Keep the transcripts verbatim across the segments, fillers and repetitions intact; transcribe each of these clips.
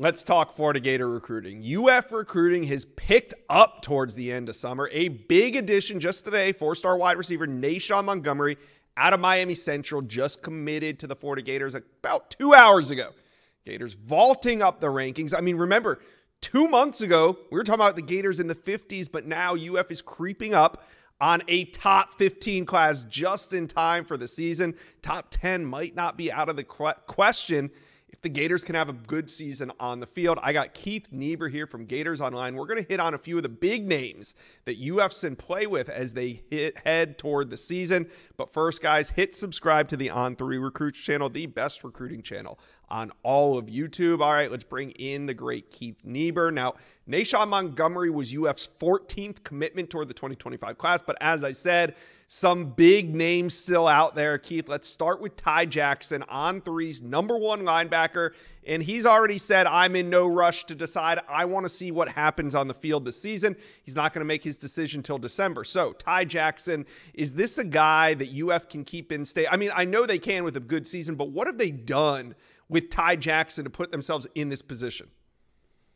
Let's talk Florida Gator recruiting. U F recruiting has picked up towards the end of summer. A big addition just today, four-star wide receiver Nyshawn Montgomery out of Miami Central just committed to the Florida Gators about two hours ago. Gators vaulting up the rankings. I mean, remember, two months ago, we were talking about the Gators in the fifties, but now U F is creeping up on a top fifteen class just in time for the season. Top ten might not be out of the question if the Gators can have a good season on the field. I got Keith Niebuhr here from Gators Online. We're going to hit on a few of the big names that U F's in play with as they hit head toward the season. But first, guys, hit subscribe to the On three Recruits channel, the best recruiting channel on all of YouTube. All right, let's bring in the great Keith Niebuhr. Now, Nyshawn Montgomery was U F's fourteenth commitment toward the twenty twenty-five class. But as I said, some big names still out there. Keith, let's start with Ty Jackson, On three's number one linebacker. And he's already said, I'm in no rush to decide. I want to see what happens on the field this season. He's not going to make his decision till December. So Ty Jackson, is this a guy that U F can keep in state? I mean, I know they can with a good season, but what have they done with Ty Jackson to put themselves in this position?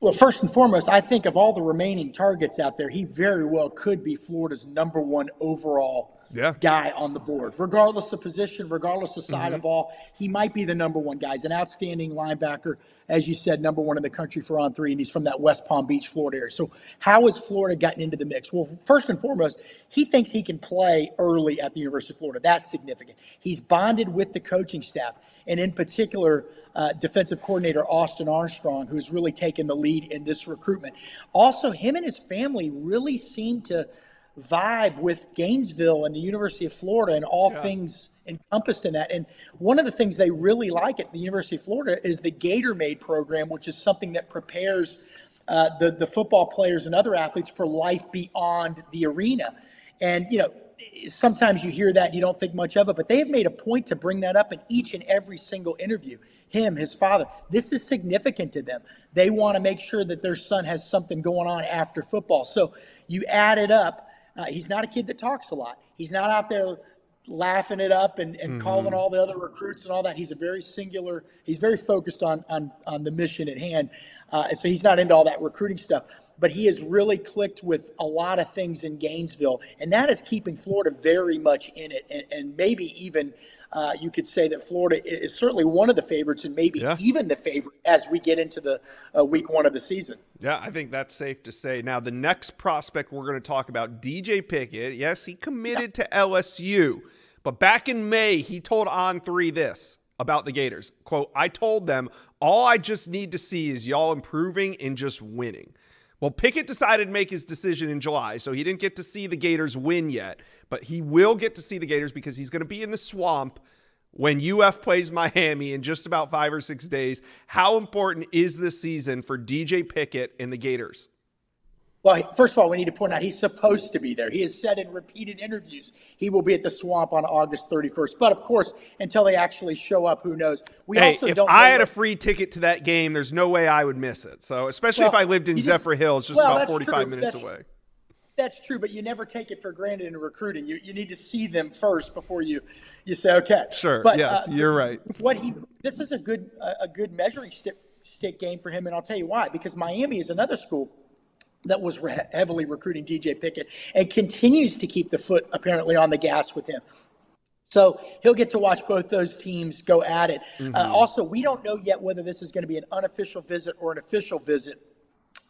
Well, first and foremost, I think of all the remaining targets out there, he very well could be Florida's number one overall yeah. guy on the board. Regardless of position, regardless of side mm-hmm. of ball, he might be the number one guy. He's an outstanding linebacker, as you said, number one in the country for On three, and he's from that West Palm Beach, Florida area. So how has Florida gotten into the mix? Well, first and foremost, he thinks he can play early at the University of Florida. That's significant. He's bonded with the coaching staff, and in particular, uh, defensive coordinator Austin Armstrong, who's really taken the lead in this recruitment. Also, him and his family really seem to vibe with Gainesville and the University of Florida and all yeah. things encompassed in that. And one of the things they really like at the University of Florida is the Gator Made program, which is something that prepares uh, the, the football players and other athletes for life beyond the arena. And, you know, sometimes you hear that and you don't think much of it, but they have made a point to bring that up in each and every single interview. Him, his father, this is significant to them. They want to make sure that their son has something going on after football. So you add it up. Uh, he's not a kid that talks a lot. He's not out there laughing it up and, and mm-hmm. calling all the other recruits and all that. He's a very singular, he's very focused on on, on the mission at hand. Uh, and so he's not into all that recruiting stuff. But he has really clicked with a lot of things in Gainesville, and that is keeping Florida very much in it. And, and maybe even uh, you could say that Florida is certainly one of the favorites and maybe yeah. even the favorite as we get into the uh, week one of the season. Yeah, I think that's safe to say. Now, the next prospect we're going to talk about, D J Pickett. Yes, he committed yeah. to L S U, but back in May, he told On three this about the Gators. Quote, I told them, all I just need to see is y'all improving and just winning. Well, Pickett decided to make his decision in July, so he didn't get to see the Gators win yet, but he will get to see the Gators because he's going to be in the swamp when U F plays Miami in just about five or six days. How important is this season for D J Pickett and the Gators? Well, first of all, we need to point out he's supposed to be there. He has said in repeated interviews he will be at the swamp on August thirty-first. But, of course, until they actually show up, who knows? We hey, also if don't I know had a free ticket to that game, there's no way I would miss it. So, especially well, if I lived in Zephyr Hills, just well, about forty-five true. minutes that's, away. That's true, but you never take it for granted in recruiting. You you need to see them first before you, you say, okay. Sure, but, yes, uh, you're right. What he This is a good, a good measuring stick, stick game for him, and I'll tell you why. Because Miami is another school that was re heavily recruiting D J Pickett and continues to keep the foot apparently on the gas with him. So he'll get to watch both those teams go at it. Mm-hmm. uh, also, we don't know yet whether this is going to be an unofficial visit or an official visit.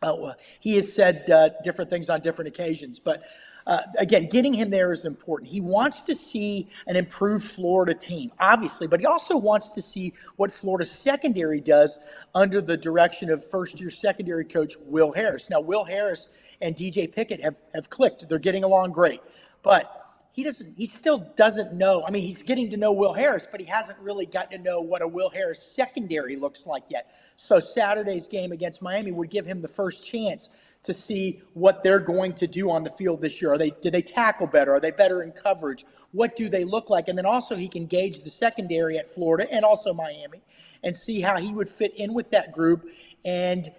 Uh, he has said uh, different things on different occasions, but uh, again, getting him there is important. He wants to see an improved Florida team, obviously, but he also wants to see what Florida's secondary does under the direction of first-year secondary coach Will Harris. Now, Will Harris and D J Pickett have, have clicked. They're getting along great, but he doesn't. He still doesn't know. I mean, he's getting to know Will Harris, but he hasn't really gotten to know what a Will Harris secondary looks like yet. So Saturday's game against Miami would give him the first chance to see what they're going to do on the field this year. Are they, do they tackle better? Are they better in coverage? What do they look like? And then also he can gauge the secondary at Florida and also Miami and see how he would fit in with that group and,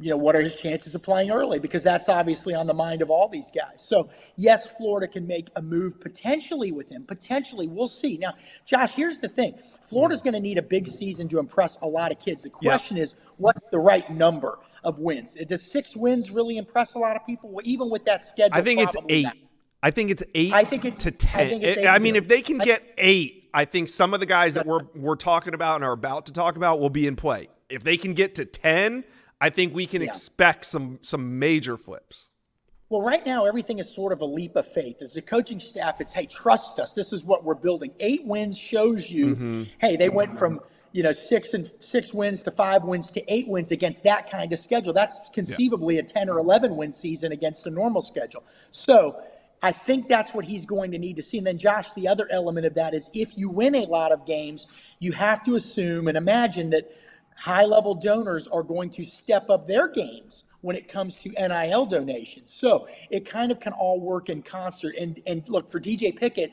you know, what are his chances of playing early? Because that's obviously on the mind of all these guys. So, yes, Florida can make a move potentially with him. Potentially, we'll see. Now, Josh, here's the thing. Florida's going to need a big season to impress a lot of kids. The question yeah. is, what's the right number of wins? Does six wins really impress a lot of people, even with that schedule? I think it's eight. Not. I think it's eight I think it's, to ten. I, think it's eight I mean, if they can get eight, I think some of the guys that we're we're talking about and are about to talk about will be in play. If they can get to ten, I think we can yeah. expect some some major flips. Well, right now, everything is sort of a leap of faith. As the coaching staff, it's, hey, trust us. This is what we're building. Eight wins shows you, mm-hmm. hey, they went from you know six and six wins to five wins to eight wins against that kind of schedule. That's conceivably yeah. a ten or eleven win season against a normal schedule. So I think that's what he's going to need to see. And then, Josh, the other element of that is if you win a lot of games, you have to assume and imagine that high-level donors are going to step up their games when it comes to N I L donations. So it kind of can all work in concert. And and look, for D J Pickett,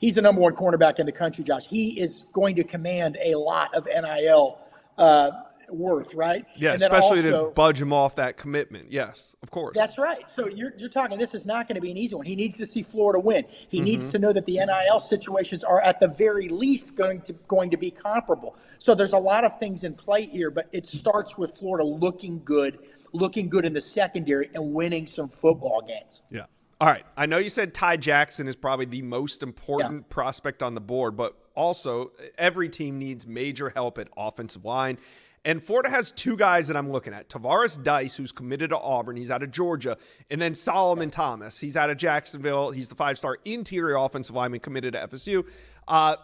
he's the number one cornerback in the country, Josh. He is going to command a lot of N I L uh, worth, right? Yeah, and especially also, to budge him off that commitment. Yes, of course. That's right. So you're, you're talking, this is not going to be an easy one. He needs to see Florida win. He mm-hmm. needs to know that the N I L situations are at the very least going to going to be comparable. So there's a lot of things in play here, but it starts with Florida looking good looking good in the secondary and winning some football games. Yeah. All right. I know you said Ty Jackson is probably the most important yeah. prospect on the board, but also every team needs major help at offensive line. And Florida has two guys that I'm looking at. Tavares Dice, who's committed to Auburn. He's out of Georgia. And then Solomon Thomas. He's out of Jacksonville. He's the five-star interior offensive lineman committed to F S U. Uh,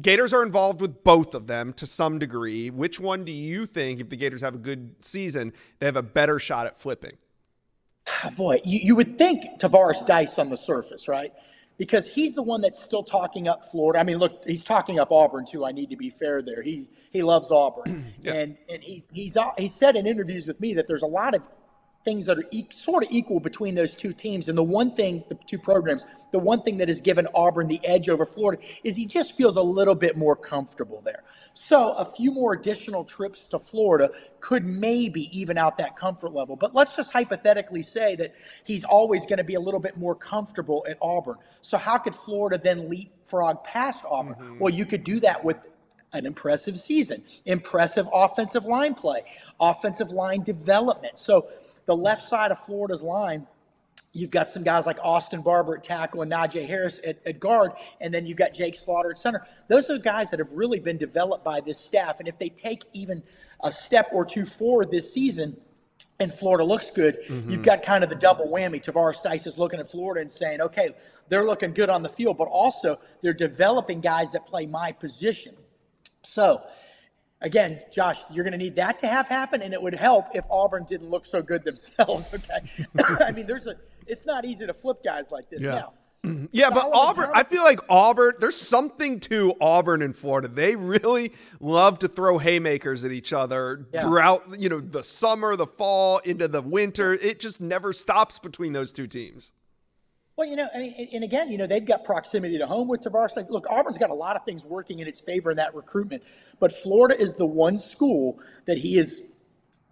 Gators are involved with both of them to some degree. Which one do you think, if the Gators have a good season, they have a better shot at flipping? Oh boy, you, you would think Tavares Dice on the surface, right? Because he's the one that's still talking up Florida. I mean, look, he's talking up Auburn too. I need to be fair there. He he loves Auburn. yeah. And and he he's he said in interviews with me that there's a lot of things that are e- sort of equal between those two teams. And the one thing, the two programs, the one thing that has given Auburn the edge over Florida is he just feels a little bit more comfortable there. So a few more additional trips to Florida could maybe even out that comfort level. But let's just hypothetically say that he's always going to be a little bit more comfortable at Auburn. So how could Florida then leapfrog past Auburn? Mm-hmm. Well, you could do that with an impressive season, impressive offensive line play, offensive line development. So the left side of Florida's line, you've got some guys like Austin Barber at tackle and Najee Harris at, at guard, and then you've got Jake Slaughter at center. Those are guys that have really been developed by this staff, and if they take even a step or two forward this season and Florida looks good, mm-hmm. you've got kind of the double whammy. Tavares Dice is looking at Florida and saying, okay, they're looking good on the field, but also they're developing guys that play my position. So again, Josh, you're going to need that to have happen, and it would help if Auburn didn't look so good themselves, okay? I mean, there's a, it's not easy to flip guys like this yeah. now. Yeah, Solomon but Auburn, Thomas, I feel like Auburn, there's something to Auburn and Florida. They really love to throw haymakers at each other yeah. throughout, you know, the summer, the fall, into the winter. It just never stops between those two teams. Well, you know, I mean, and again, you know, they've got proximity to home with Tavares. Look, Auburn's got a lot of things working in its favor in that recruitment, but Florida is the one school that he is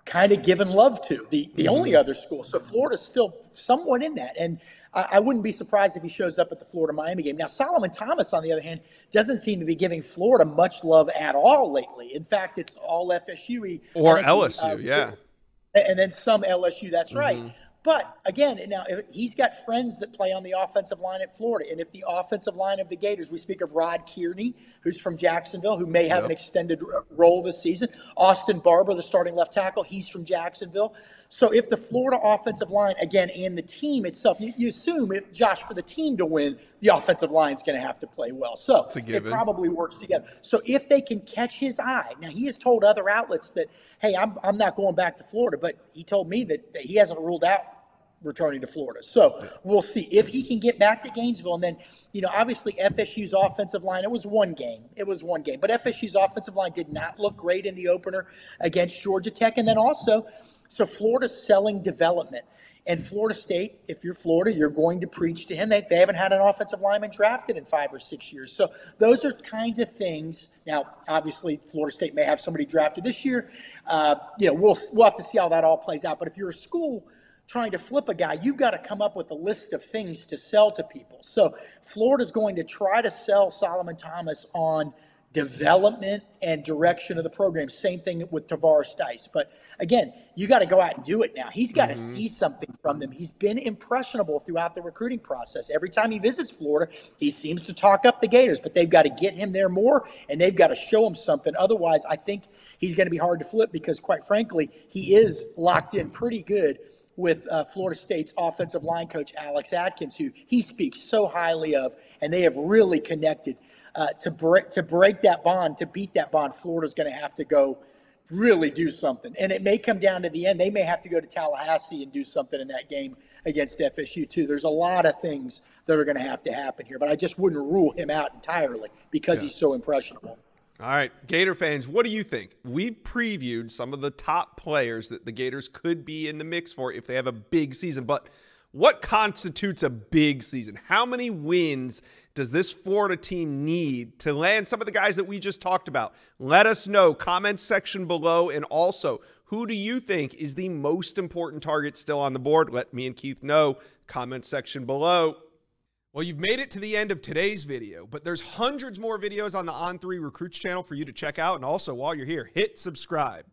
kind of given love to, the, the mm-hmm. only other school. So Florida's still somewhat in that, and I, I wouldn't be surprised if he shows up at the Florida-Miami game. Now, Solomon Thomas, on the other hand, doesn't seem to be giving Florida much love at all lately. In fact, it's all F S U. Or L S U, uh, yeah. And then some L S U, that's mm-hmm. right. But, again, now he's got friends that play on the offensive line at Florida. And if the offensive line of the Gators, we speak of Rod Kearney, who's from Jacksonville, who may have yep. an extended role this season. Austin Barber, the starting left tackle, he's from Jacksonville. So if the Florida offensive line, again, and the team itself, you, you assume, if Josh, for the team to win, the offensive line's going to have to play well. So it probably works together. So if they can catch his eye, now he has told other outlets that, hey, I'm I'm not going back to Florida, but he told me that, that he hasn't ruled out returning to Florida. So we'll see if he can get back to Gainesville. And then, you know, obviously F S U's offensive line, it was one game. It was one game. But F S U's offensive line did not look great in the opener against Georgia Tech. And then also, so Florida's selling development. And Florida State, if you're Florida, you're going to preach to him. They, they haven't had an offensive lineman drafted in five or six years. So those are kinds of things. Now, obviously, Florida State may have somebody drafted this year. Uh, you know, we'll we'll have to see how that all plays out. But if you're a school trying to flip a guy, you've got to come up with a list of things to sell to people. So Florida's going to try to sell Solomon Thomas on development and direction of the program. Same thing with Tavares Dice. But again, you got to go out and do it now. He's got to mm-hmm. see something from them. He's been impressionable throughout the recruiting process. Every time he visits Florida, he seems to talk up the Gators, but they've got to get him there more, and they've got to show him something. Otherwise, I think he's going to be hard to flip because, quite frankly, he is locked in pretty good with uh, Florida State's offensive line coach, Alex Atkins, who he speaks so highly of, and they have really connected. Uh, to break to break that bond, to beat that bond, Florida's going to have to go really do something. And it may come down to the end. They may have to go to Tallahassee and do something in that game against F S U, too. There's a lot of things that are going to have to happen here. But I just wouldn't rule him out entirely because yeah. he's so impressionable. All right, Gator fans, what do you think? We previewed some of the top players that the Gators could be in the mix for if they have a big season. But what constitutes a big season? How many wins does this Florida team need to land some of the guys that we just talked about? Let us know. Comment section below. And also, who do you think is the most important target still on the board? Let me and Keith know. Comment section below. Well, you've made it to the end of today's video, but there's hundreds more videos on the On three Recruits channel for you to check out. And also, while you're here, hit subscribe.